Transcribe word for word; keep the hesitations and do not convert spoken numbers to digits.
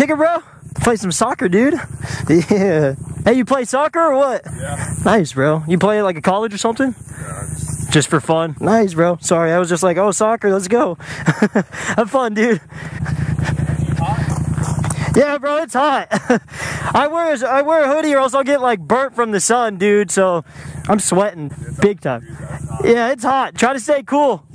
Kick it, bro. Play some soccer, dude. Yeah. Hey, you play soccer or what? Yeah. Nice, bro. You play like a college or something? Yeah. Just, just for fun. Nice, bro. Sorry, I was just like, oh, soccer, let's go. Have fun, dude. Yeah, bro, it's hot. I wear a, I wear a hoodie or else I'll get like burnt from the sun, dude. So I'm sweating big time. Yeah, it's hot. Try to stay cool.